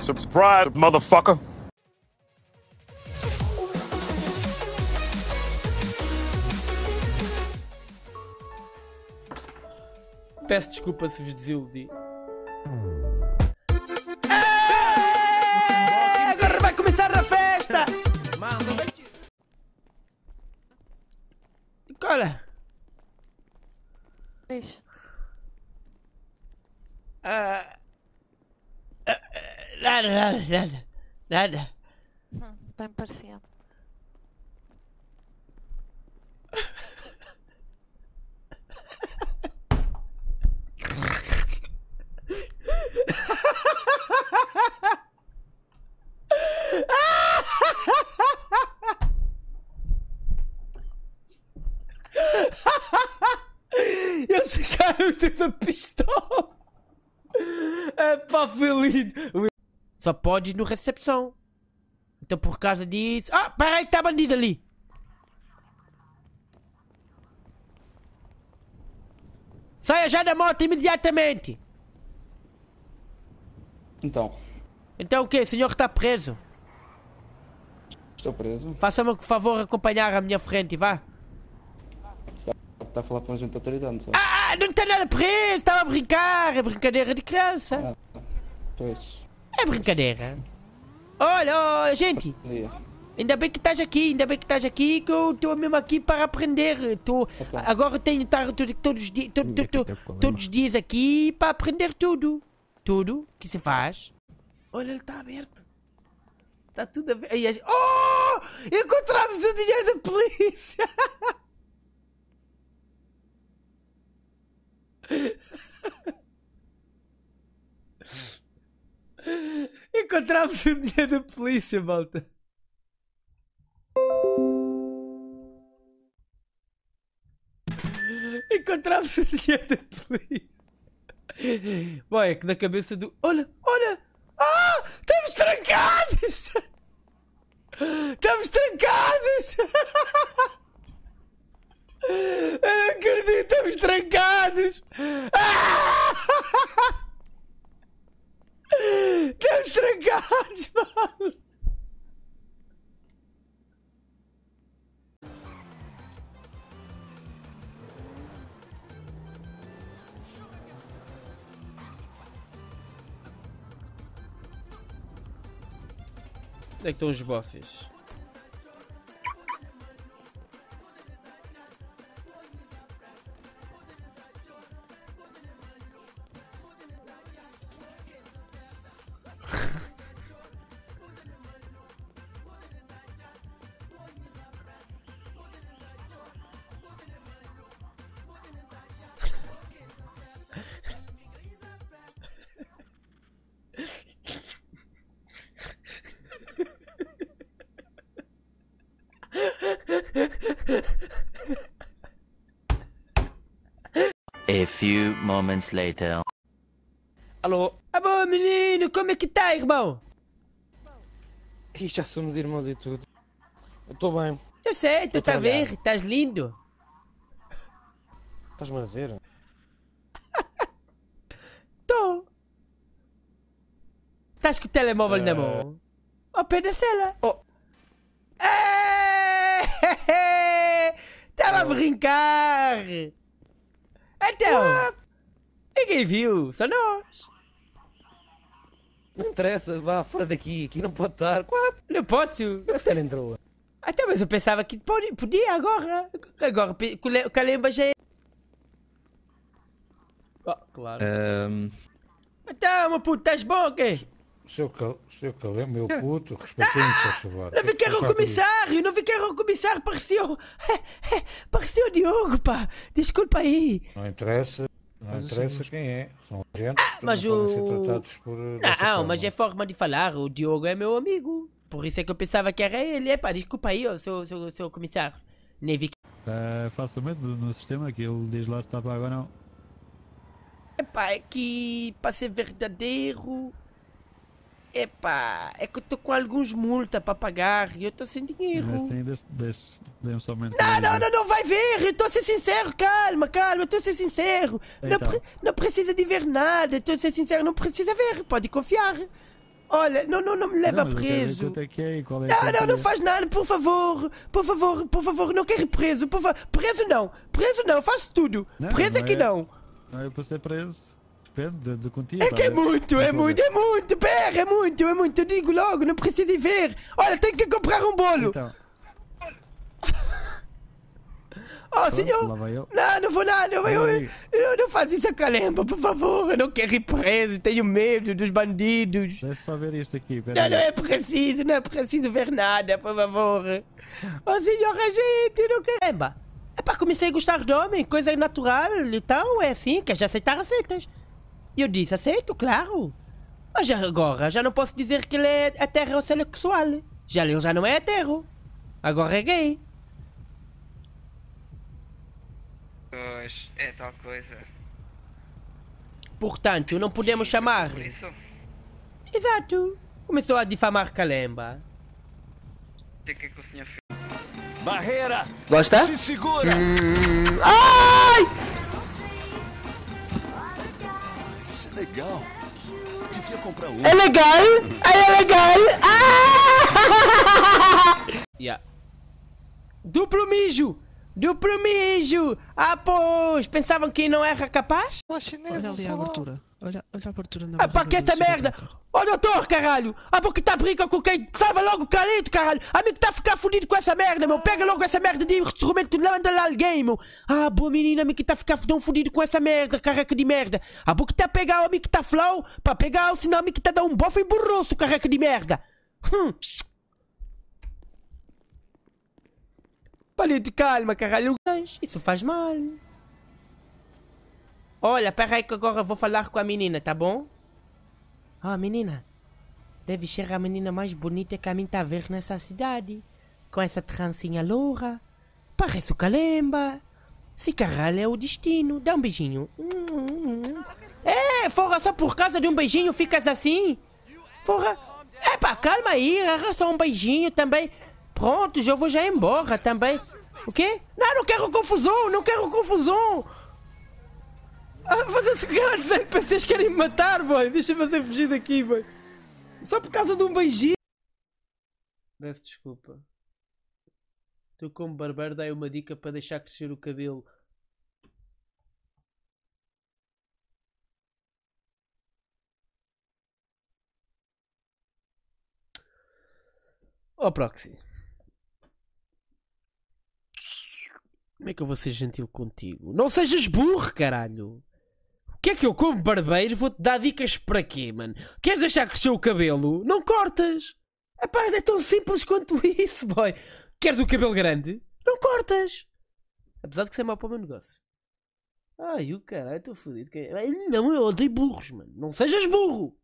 Subscribe, motherfucker! Peço desculpa se vos desiludi. Agora vai começar a festa! Cara! Diz. Nada. Bem parecido. Eles ficaram os dois a pistola. É pá, foi lindo. Só podes no recepção. Então por causa disso... Ah, peraí, tá bandido ali. Saia já da moto imediatamente. Então. Então o quê? O senhor está preso? Estou preso. Faça-me o favor acompanhar à minha frente, vá. Está a falar para a gente da autoridade, não sabe? Ah, não está nada preso, estava a brincar, é brincadeira de criança. Ah, pois. É brincadeira. Olha, gente. Ainda bem que estás aqui, que eu estou mesmo aqui para aprender. Agora tenho estar todos os dias aqui para aprender tudo. Tudo que se faz. Olha, ele está aberto. Está tudo aberto. Oh! Encontramos o dinheiro da polícia! Encontramos o dinheiro da polícia, malta. Encontramos o dinheiro da polícia. Bom, é que na cabeça do... Olha! Ah! Estamos trancados! Eu não acredito! Estamos trancados! Ah! Estamos trancados, mano! Onde é que estão os bofes? A few moments later. Alô? Ah, bom, menino, como é que tá, irmão? E já somos irmãos e tudo. Eu tô bem. Eu sei, tu tá a ver, estás lindo. Estás-me a ver? Tô. Estás com o telemóvel na mão? Ao pé da cela. Oh. Estava a brincar. Então, ninguém viu, só nós. Não interessa, vá fora daqui, aqui não pode estar. Não posso. Você não entrou. Até mas eu pensava que podia agora. Agora o Kalemba já é... Oh, claro. Então, meu puto, estás bom, ok? Seu Kalemba, meu puto, respeitei-me, por favor. Não fiquei o comissário, pareceu... pareceu o Diogo, pá. Desculpa aí. Não interessa quem é. São agentes que podem ser tratados por... Não, mas é forma de falar. O Diogo é meu amigo. Por isso é que eu pensava que era ele. É pá, desculpa aí, seu comissário. Nem vi que... Facilmente no sistema que ele diz lá se está pago ou não. Epá, é que... para ser verdadeiro... Epá, é que eu tô com alguns multas para pagar e eu tô sem dinheiro. Mas assim, deixa somente... Não, vai ver, eu tô a ser sincero, calma, eu tô a ser sincero. Então. Não precisa de ver nada, eu tô a ser sincero, não precisa ver, pode confiar. Olha, não me leva preso. Não faz nada, por favor. Por favor, não quero ir preso. Por favor. Preso não, faço tudo. Preso aqui não. Não é para ser preso. Depende do contigo. É que é muito. Pera, é muito. Eu digo logo, não preciso ir ver. Olha, tenho que comprar um bolo. Então. Oh, senhor. Não vou nada. Não faz isso a Kalemba, por favor. Eu não quero ir preso. Tenho medo dos bandidos. Deixa só ver isto aqui. Não é preciso ver nada, por favor. Oh, senhor, a gente não quer. Kalemba, epá, comecei a gostar de homem, coisa natural. Então é assim, queres aceitar, aceitas. E eu disse, aceito, claro. Mas agora já não posso dizer que ele é heterossexual. Já ele já não é hetero. Agora é gay. Pois, é tal coisa. Portanto, não podemos chamar. Exato. Começou a difamar Kalemba. O que é que o senhor fez? Barreira! Gosta? Se segura! Ai! Isso é legal. Devia comprar um. É legal! É legal! Ah! Yeah. Duplo mijo! Ah, pois! Pensavam que não era capaz? Olha ali a abertura. Olha a abertura na barreira. Ah, pá, que essa merda! Ó, doutor, caralho! Ah, porque tá brincando com quem? Salva logo o Calito, caralho! Amigo, tá a ficar fudido com essa merda, meu! Pega logo essa merda de instrumento, levanta lá alguém, meu! Ah, boa menina, amigo, que tá a ficar fudido com essa merda, caraca de merda! Ah, porque tá a pegar o amigo que tá flow, pra pegar o sinal, amigo que tá a dar um bofo em burroço, caraca de merda! Palito, calma, caralho. Isso faz mal. Olha, pera aí que agora eu vou falar com a menina, tá bom? Ah, menina. Deve ser a menina mais bonita que a mim tá a ver nessa cidade. Com essa trancinha loura. Parece o Kalemba. Se caralho é o destino. Dá um beijinho. É, fora só por causa de um beijinho ficas assim? Fora. Epa, calma aí. Era só um beijinho também. Pronto, eu vou já embora também. O quê? Não quero confusão, Ah, vocês NPCs querem me matar, boy. Deixa-me fazer fugir daqui, boy. Só por causa de um beijinho. Peço desculpa. Tu como barbeiro dai uma dica para deixar crescer o cabelo. Oh, Proxy. Como é que eu vou ser gentil contigo? Não sejas burro, caralho! O que é que eu como barbeiro vou-te dar dicas para quê, mano? Queres deixar crescer o cabelo? Não cortas! Epá, é tão simples quanto isso, boy! Queres o cabelo grande? Não cortas! Apesar de que isso é mau para o meu negócio. Ai, o caralho, estou fodido. Não, eu odeio burros, mano. Não sejas burro!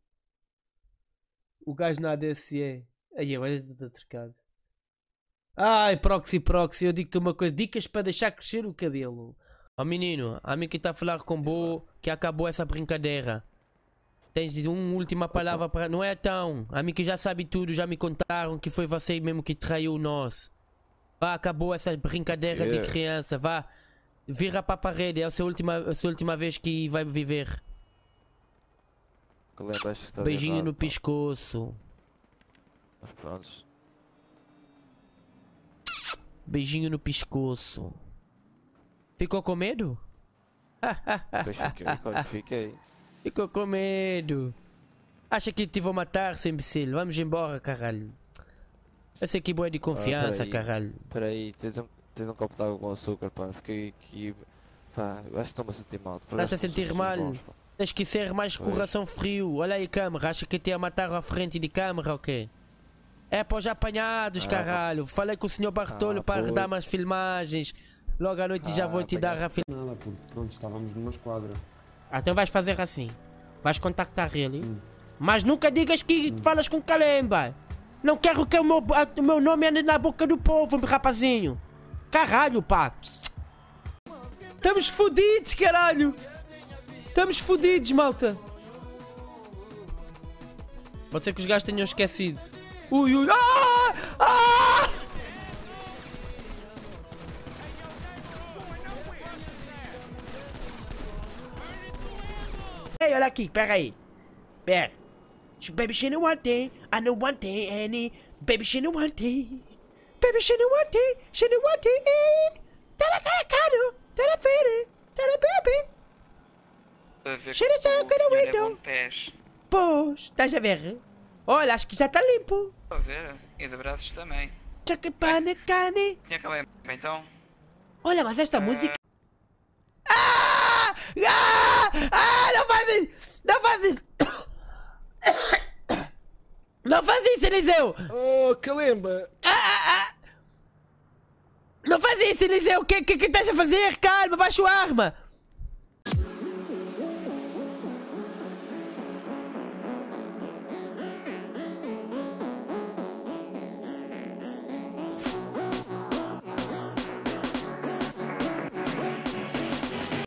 O gajo na ADSE... Aí, olha, está trocado. Ai, Proxy, eu digo-te uma coisa. Dicas para deixar crescer o cabelo. Ó, menino, a mim que está a falar combo que acabou essa brincadeira. Tens uma última palavra para... Não é tão. A mim que já sabe tudo, já me contaram que foi você mesmo que traiu nós. Vá, acabou essa brincadeira de criança. Vá, vira para a parede. É a sua última vez que vai viver. Beijinho no pescoço. Mas pronto. Beijinho no pescoço. Ficou com medo? Fiquei. Ficou com medo. Acha que te vou matar, seu imbecil? Vamos embora, caralho. Essa aqui boa de confiança, caralho. Peraí, tens um copo de água com açúcar, pá. Fiquei aqui. Pá, acho que estou-me a sentir mal. Estás a sentir mal? Bons, tens que ser mais coração frio. Olha aí, câmera. Acha que te ia matar à frente de câmera ou quê? É para os apanhados, caralho. Falei com o senhor Bartolo para dar umas filmagens. Logo à noite já vou te dar a filmagem. Pronto, estávamos numa esquadra. Então vais fazer assim. Vais contactar ele. Mas nunca digas que falas com Kalemba. Não quero que o meu nome ande na boca do povo, rapazinho. Caralho, pá. Estamos fodidos, caralho. Estamos fodidos, malta. Pode ser que os gajos tenham esquecido. Ui! Ah! Ah! Ei, olha aqui, pera aí. Pera. Baby, she know one thing, I know one thing, Annie. Baby, she know one thing. Baby, she know one thing, she know one thing. Tera caracano, tera fere, tera baby. She deixa eu quero window. Pois, estás a ver? Olha, acho que já está limpo. Estou a ver, e de braços também. Chacapana, cane. Tinha que acabar então. Olha, mas esta música... não faz isso! Não faz isso! Não faz isso, Eliseu! Oh, Kalemba! Não faz isso, Eliseu! O que estás a fazer? Calma, baixa a arma!